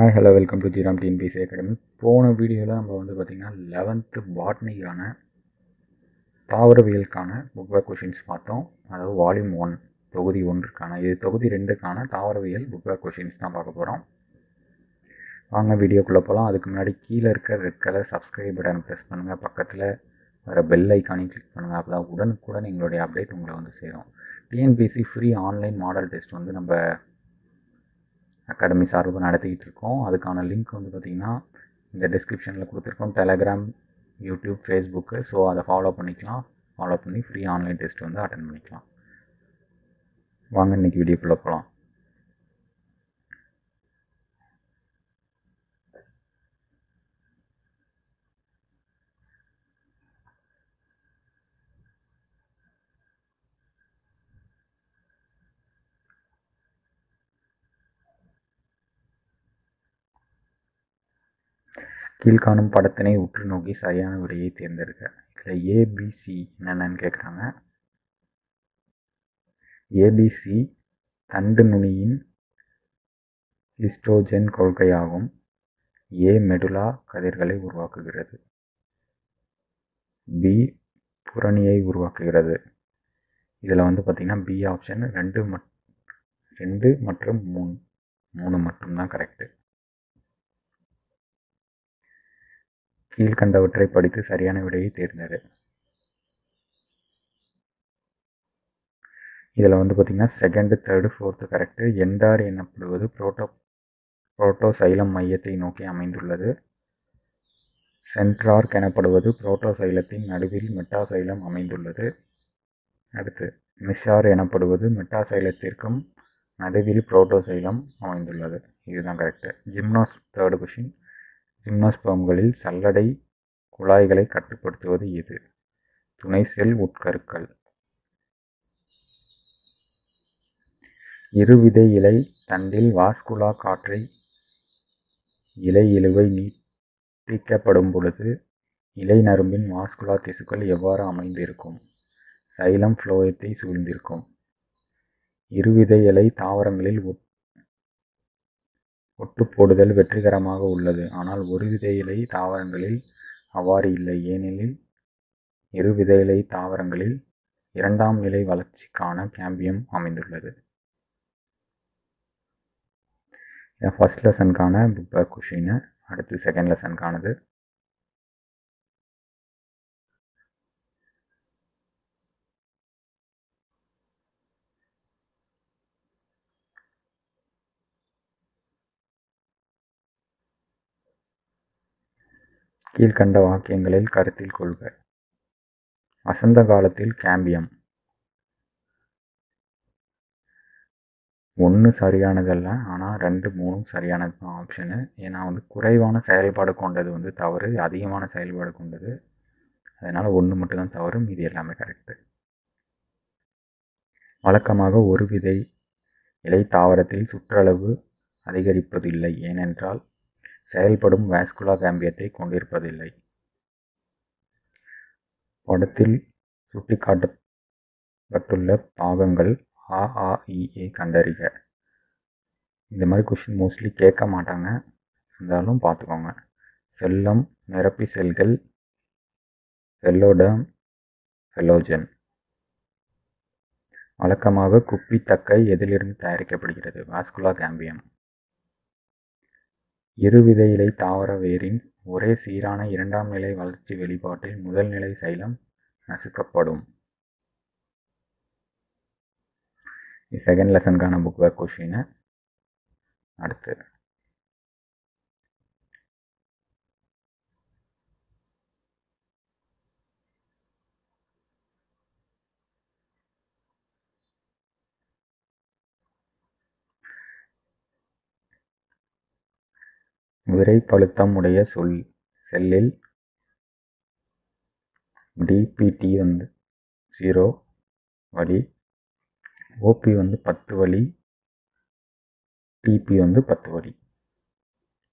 Hi hello welcome to ஜிராம் TNPSC academy. போன வீடியோவில் நம்ம வந்து பார்த்திங்கன்னா 11th பாட்னிக்கான தாவரவியலுக்கான புக் பேக் கொஷின்ஸ் பார்த்தோம். அதாவது வால்யூம் 1 தொகுதி 1க்கான, இது தொகுதி 2க்கான தாவரவியல் புக் பேக் கொஷின்ஸ் தான் பார்க்க போகிறோம். வாங்க வீடியோக்குள்ளே போகலாம். அதுக்கு முன்னாடி கீழே இருக்க red colour subscribe button press பண்ணுங்கள். பக்கத்தில் வேறு பெல் ஐக்கானையும் கிளிக் பண்ணுங்கள். அப்போ தான் உடனுக்குடன் எங்களுடைய அப்டேட் உங்களை வந்து சேரும். TNPSC free online model test வந்து நம்ம அகாடமி சார்பாக நடத்திக்கிட்டு இருக்கோம். அதுக்கான லிங்க் வந்து பார்த்திங்கன்னா இந்த டிஸ்கிரிப்ஷனில் கொடுத்துருக்கோம். டெலகிராம், யூடியூப், ஃபேஸ்புக்கு, ஸோ அதை ஃபாலோ பண்ணிக்கலாம். ஃபாலோ பண்ணி ஃப்ரீ ஆன்லைன் டெஸ்ட் வந்து அட்டன் பண்ணிக்கலாம். வாங்க இன்றைக்கி வீடியோக்குள்ளே போகலாம். கீழ்காணும் படத்தினை உற்று நோக்கி சரியான விடையை தேர்ந்தெடுக்க. இதில் ஏபிசி என்னென்னு கேட்குறாங்க. ஏபிசி தண்டு நுனியின் ஹிஸ்டோஜன் கொள்கையாகும். ஏ மெடுலா கதிர்களை உருவாக்குகிறது. பி புரணியை உருவாக்குகிறது. இதில் வந்து பார்த்திங்கன்னா பி ஆப்ஷன் ரெண்டு மற்றும் மூணு மட்டும்தான் கரெக்டு. கீழ்கண்டவற்றை படித்து சரியான விடையை தேர்ந்தெடு. இதில் வந்து பார்த்திங்கன்னா செகண்டு, தேர்டு, ஃபோர்த்து கரெக்டு. எண்டார் எனப்படுவது புரோட்டோ சைலம் மையத்தை நோக்கி அமைந்துள்ளது. சென்ட்ரார்க் எனப்படுவது புரோட்டோ சைலத்தின் நடுவில் மெட்டா சைலம் அமைந்துள்ளது. அடுத்து மிஷார் எனப்படுவது மெட்டா சைலத்திற்கும் நடுவில் புரோட்டோ சைலம் அமைந்துள்ளது. இதுதான் கரெக்டு. ஜிம்னாஸ் தேர்டு கொஷின். ஜிம்னோஸ்பர்ம்களில் சல்லடை குழாய்களை கட்டுப்படுத்துவது எது? துணை செல் உட்கருக்கள். இருவிதை இலை தண்டில் வாஸ்குலா காற்றை இலை இழுவை நீட்டிக்கப்படும் பொழுது இலை நரம்பின் வாஸ்குலா திசுக்கள் எவ்வாறு அமைந்திருக்கும்? சைலம் ஃப்ளோயத்தை சூழ்ந்திருக்கும். இருவிதை இலை தாவரங்களில் ஒட்டு போடுதல் வெற்றிகரமாக உள்ளது. ஆனால் ஒரு விதையிலை தாவரங்களில் அவ்வாறு இல்லை. ஏனெனில் இரு விதையிலை தாவரங்களில் இரண்டாம் நிலை வளர்ச்சிக்கான கேம்பியம் அமைந்துள்ளது. ஃபர்ஸ்ட் லெசனுக்கான புக் பேக் கொஷின். அடுத்து செகண்ட் லெசனுக்கானது. கீழ்கண்ட வாக்கியங்களில் கருத்தில் கொள்க. வசந்த காலத்தில் கேம்பியம். ஒன்று சரியானதல்ல, ஆனால் 2, 3 சரியானது தான் ஆப்ஷனு. ஏன்னா வந்து குறைவான செயல்பாடு கொண்டது வந்து தவறு, அதிகமான செயல்பாடு கொண்டது. அதனால் 1 மட்டும்தான் தவறு, மீதி எல்லாமே கரெக்டு. வழக்கமாக ஒரு விதை இலை தாவரத்தில் சுற்றளவு அதிகரிப்பதில்லை. ஏனென்றால் செயல்படும் வாஸ்குலா கேம்பியத்தை கொண்டிருப்பதில்லை. படத்தில் சுட்டிக்காட்டப்பட்டுள்ள பாகங்கள் AAEA கண்டறிக. இந்த மாதிரி கொஷின் மோஸ்ட்லி கேட்க மாட்டாங்க, இருந்தாலும் பார்த்துக்கோங்க. செல்லம், நிரப்பி செல்கள், செல்லோடம், செல்லோஜன். வழக்கமாக குப்பி தக்கை எதிலிருந்து தயாரிக்கப்படுகிறது? Vascular cambium. இருவித இலை தாவர வேரின் ஒரே சீரான இரண்டாம் நிலை வளர்ச்சி வெளிப்பாட்டில் முதல் நிலை சைலம் நசுக்கப்படும். செகண்ட் லெசனுக்கான புக் பேக் கொஷின். அடுத்து விரைப்பழுத்தம் உடைய செல்லில் டிபிடி வந்து 0 வழி, ஓபி வந்து 10 வழி, டிபி வந்து 10 வழி.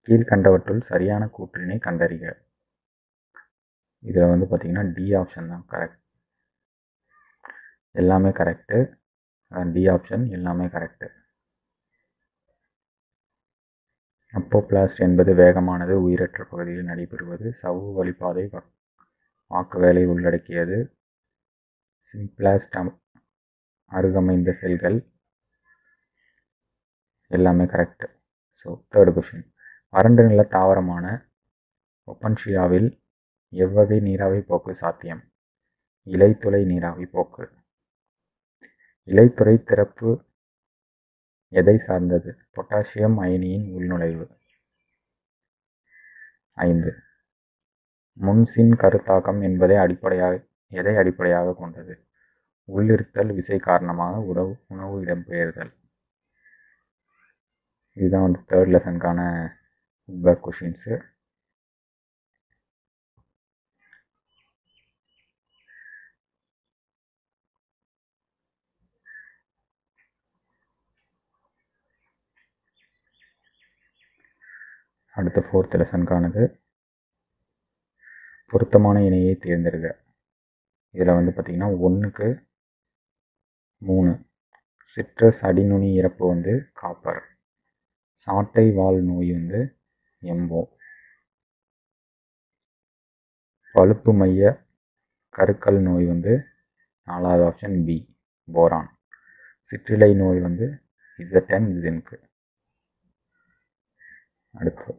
கீழ்கண்டவற்றுள் சரியான கூற்றினை கண்டறிக. இதில் வந்து பார்த்திங்கன்னா டி ஆப்ஷன் தான் கரெக்ட். எல்லாமே கரெக்டு. டி ஆப்ஷன் எல்லாமே கரெக்டு. அப்போபிளாஸ்ட் என்பது வேகமானது உயிரற்ற பகுதியில் நடைபெறுவது சவ்வு வழிப்பாதை ஆக்க வேலை உள்ளடக்கியது. சிம்பிளாஸ்ட் அருகமைந்த செல்கள் எல்லாமே கரெக்ட். ஸோ தேர்ட் கொஷின், வறண்டு நில தாவரமான ஒப்பன்ஷியாவில் எவ்வகை நீராவி போக்கு சாத்தியம்? இலைத்துளை நீராவி போக்கு. இலைத்துறை திறப்பு எதை சார்ந்தது? பொட்டாசியம் அயனியின் உள்நுழைவு. 5. முன்சின் கருத்தாக்கம் என்பதை எதை அடிப்படையாக கொண்டது? உள்ளிருத்தல் விசை காரணமாக உணவு இடம்பெயர்தல். இதுதான் வந்து தேர்ட் லெசனுக்கான ஃபீட்பேக் கொஷின்ஸு. அடுத்த ஃபோர்த் லெசனுக்கானது பொருத்தமான இணையை தேர்ந்தெடுக்க. இதில் வந்து பார்த்திங்கன்னா 1க்கு 3 சிட்ரஸ் அடிநுனி இறப்பு வந்து காப்பர், சாட்டை வால் நோய் வந்து எம்போ, பழுப்பு மைய கருக்கல் நோய் வந்து 4வது ஆப்ஷன் பி போரான், சிற்றிலை நோய் வந்து Z10 ஜிங்கு. அடுத்து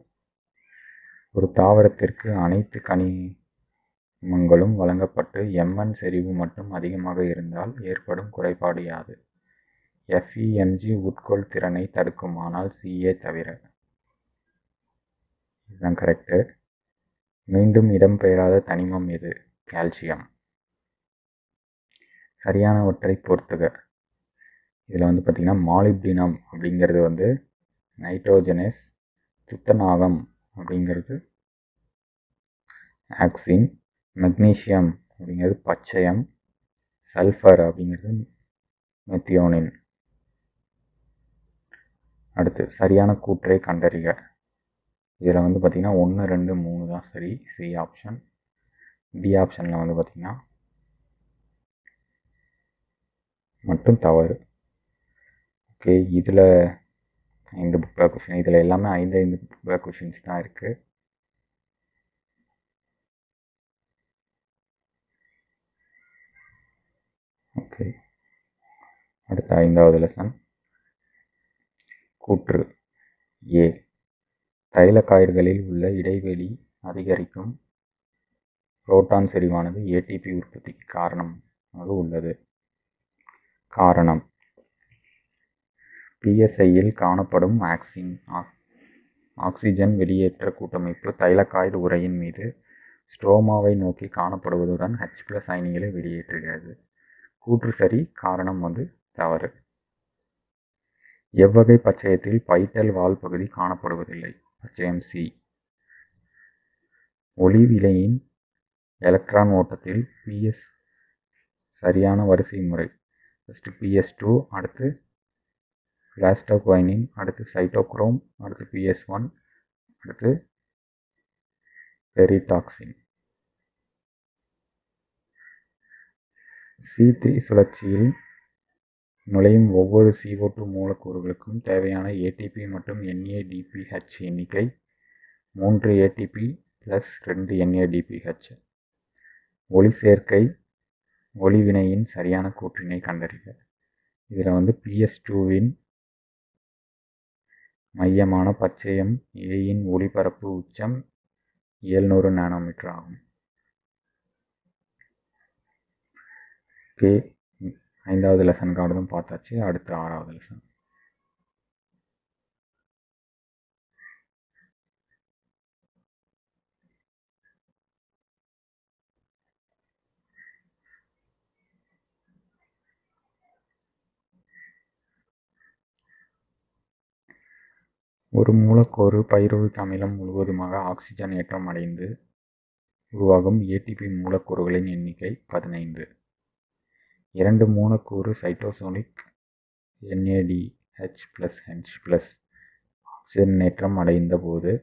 ஒரு தாவரத்திற்கு அனைத்து கனிமங்களும் வழங்கப்பட்டு எம்என் செறிவு மட்டும் அதிகமாக இருந்தால் ஏற்படும் குறைபாடு யாது? FEMG உட்கொள் திறனை தடுக்குமானால் CA தவிர. இதுதான் கரெக்டு. மீண்டும் இடம்பெயராத தனிமம் எது? கால்சியம். சரியானவற்றை பொறுத்துக. இதில் வந்து பார்த்திங்கன்னா மாலிப்டினம் அப்படிங்கிறது வந்து நைட்ரோஜனேஸ், துத்தநாகம் அப்படிங்கிறது ஆக்சின், மெக்னீஷியம் அப்படிங்கிறது பச்சையம், சல்ஃபர் அப்படிங்கிறது மெத்தியோனின். அடுத்து சரியான கூற்றை கண்டறிக. இதில் வந்து பார்த்திங்கன்னா 1, 2, 3 தான் சரி, சி ஆப்ஷன். டி ஆப்ஷனில் வந்து பார்த்திங்கன்னா மட்டும் தவறு. ஓகே, இதில் 5 புக் பேக் கொஷின். இதில் எல்லாமே 5 புக் பேக் கொஷின்ஸ் தான் இருக்குது. ஓகே, அடுத்த 5வது லெசன் கூற்று ஏ. தைலக்காய்களில் உள்ள இடைவெளி அதிகரிக்கும் புரோட்டான் செறிவானது ATP உற்பத்திக்கு காரணமாக உள்ளது. காரணம் PSIயில் காணப்படும் ஆக்சின் ஆக்சிஜன் வெளியேற்ற கூட்டமைப்பு தைலக்காய்டு உரையின் மீது ஸ்ட்ரோமாவை நோக்கி காணப்படுவதுடன் H+ அயனிகளை வெளியேற்றுகிறது. கூற்று சரி, காரணம் வந்து தவறு. எவ்வகை பச்சையத்தில் பைட்டல் வால் பகுதி காணப்படுவதில்லை? பச்சையம் சி. ஒளி விலையின் எலக்ட்ரான் ஓட்டத்தில் PS சரியான வரிசை முறை. ஃபஸ்ட்டு PS2, அடுத்து பிளாஸ்டோகுவைனின், அடுத்து சைட்டோக்ரோம், அடுத்து PS1, அடுத்து பெரிடாக்சின். C3 சுழற்சியில் நுழையும் ஒவ்வொரு CO2 மூலக்கூறுகளுக்கும் தேவையான ATP மற்றும் NADPH எண்ணிக்கை 3 ATP + 2 NADPH. ஒளி சேர்க்கை ஒளிவினையின் சரியான கூற்றினை கண்டறிக. இதில் வந்து PS2வின் மையமான பச்சையம் ஏயின் ஒளிபரப்பு உச்சம் 700 நானோமீட்டர் ஆகும். ஓகே, 5வது லெசன் கார்டும் பார்த்தாச்சு. அடுத்து 6வது லெசன். ஒரு மூலக்கூறு பைருவிக் அமிலம் முழுவதுமாக ஆக்சிஜன் ஏற்றம் அடைந்து உருவாகும் ATP மூலக்கூறுகளின் எண்ணிக்கை 15. 2 மூலக்கூறு சைட்டோசோனிக் NADH+H+ ஆக்சிஜன் ஏற்றம் அடைந்த போது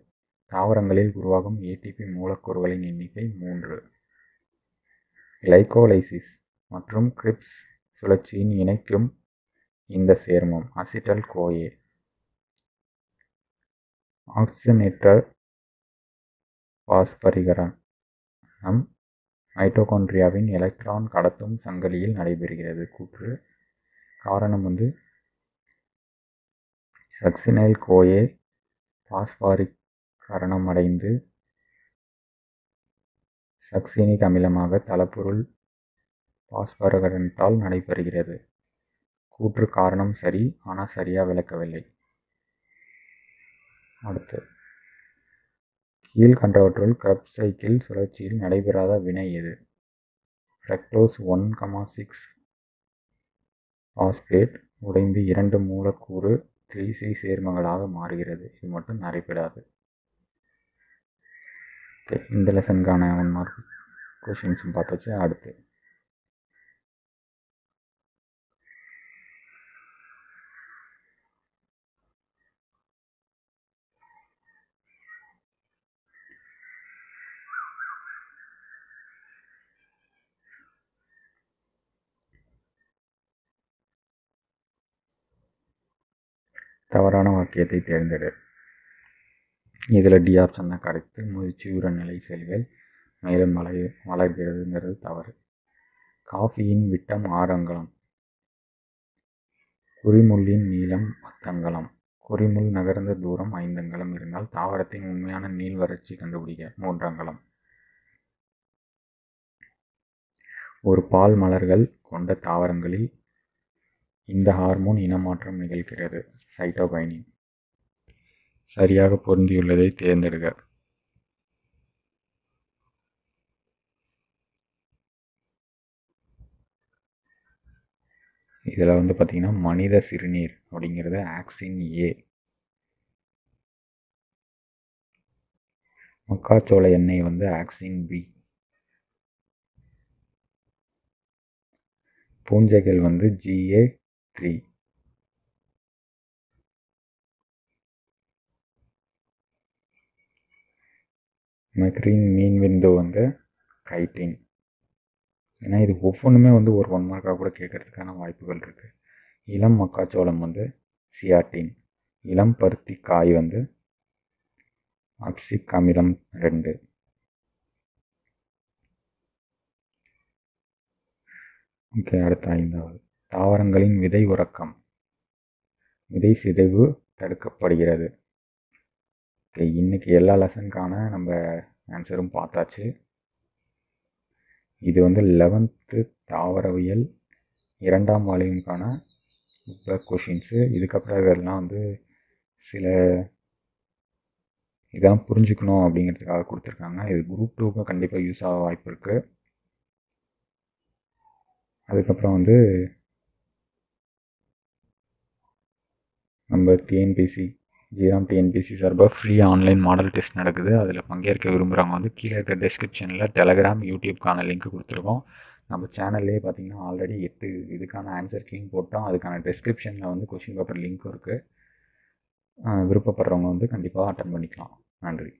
தாவரங்களில் உருவாகும் ATP மூலக்கூறுகளின் எண்ணிக்கை 3. கிளைகோலைசிஸ் மற்றும் கிரிப்ஸ் சுழற்சியின் இணைக்கும் இந்த சேர்மம் acetyl CoA. oxygenator பாஸ்பரிகரான் நம் மைட்டோகாண்ட்ரியாவின் எலக்ட்ரான் கடத்தும் சங்கலியில் நடைபெறுகிறது. கூற்று காரணம் ஹெக்சினைல் கோயே பாஸ்பாரிகரணம் அடைந்து சக்சீனிக் அமிலமாக தளப்பொருள் பாஸ்பரிகரணத்தால் நடைபெறுகிறது. கூற்று காரணம் சரி, ஆனால் சரியாக விளக்கவில்லை. அடுத்து கீழ்கண்டவற்றுள் கிரப்ஸ் சைக்கிள் சுழற்சியில் நடைபெறாத வினை எது? ஃப்ரக்டோஸ் 1,6 பாஸ்பேட் உடைந்து 2 மூலக்கூறு 3C சேர்மங்களாக மாறுகிறது. இது மட்டும் நடைபெறாது. ஓகே, இந்த லெசனுக்கான 1 மார்க் கொஷின்ஸும் பார்த்தாச்சு. அடுத்து தவறான வாக்கியத்தை தேர்ந்தெடு. இதில் டி ஆப்ஷன் தான் கரெக்ட். முதிர்ச்சியுற நிலை செல்கள் மேலும் வளர்கிறதுங்கிறது தவறு. காஃபியின் விட்டம் 6 அங்குலம், குறிமுள்ளின் நீளம் 10 அங்குலம், குறிமுள் நகர்ந்த தூரம் 5 அங்குலம் இருந்தால் தாவரத்தின் உண்மையான நீள் வறட்சி கண்டுபிடிக்க 3 அங்குலம். ஒரு பால் மலர்கள் கொண்ட தாவரங்களில் இந்த ஹார்மோன் இனமாற்றம் நிகழ்கிறது. சைட்டோகைனின் சரியாக பொருந்தியுள்ளதை தேர்ந்தெடுக்க. இதில் பார்த்தீங்கன்னா மனித சிறுநீர் அப்படிங்கிறது ஆக்சின் ஏ, மக்காச்சோள எண்ணெய் ஆக்சின் பி, பூஞ்சைகள் GA3, மெக்ரீன் மீன் விந்து கைட்டின். ஏன்னா இது ஒவ்வொன்றுமே ஒரு 1 மார்க்காக கூட கேட்கறதுக்கான வாய்ப்புகள் இருக்குது. இளம் மக்காச்சோளம் சியாட்டின், இளம் பருத்தி காய் அப்சிக் அமிலம் 2, ஓகே. அடுத்த 5வது தாவரங்களின் விதை உறக்கம், விதை சிதைவு தடுக்கப்படுகிறது. ஓகே, இன்றைக்கி எல்லா லெசனுக்கான நம்ம ஆன்சரும் பார்த்தாச்சு. இது 11th தாவரவியல் 2ஆம் வால்யூமுக்கான கொஷின்ஸு. இதுக்கப்புறம் இதெல்லாம் சில இதெல்லாம் புரிஞ்சுக்கணும் அப்படிங்கிறதுக்காக கொடுத்துருக்காங்க. இது Group 2க்கு கண்டிப்பாக யூஸ் ஆக வாய்ப்பு இருக்குது. அதுக்கப்புறம் நம்ம டிஎன்பிசி ஜிராம் TNPSC சார்பாக ஃப்ரீ ஆன்லைன் மாடல் டெஸ்ட் நடக்குது. அதில் பங்கேற்க விரும்புகிறவங்க கீழே இருக்க டெஸ்கிரிப்ஷனில் டெலகிராம் யூடியூப்கான லிங்க் கொடுத்துருக்கோம். நம்ம சேனல்லே பார்த்தீங்கன்னா ஆல்ரெடி 8 இதுக்கான ஆன்சர் கீங் போட்டோம். அதுக்கான டெஸ்கிரிப்ஷனில் கொஷின் பேப்பர் லிங்க்கும் இருக்குது. விருப்பப்படுறவங்க கண்டிப்பாக அட்டன் பண்ணிக்கலாம். நன்றி.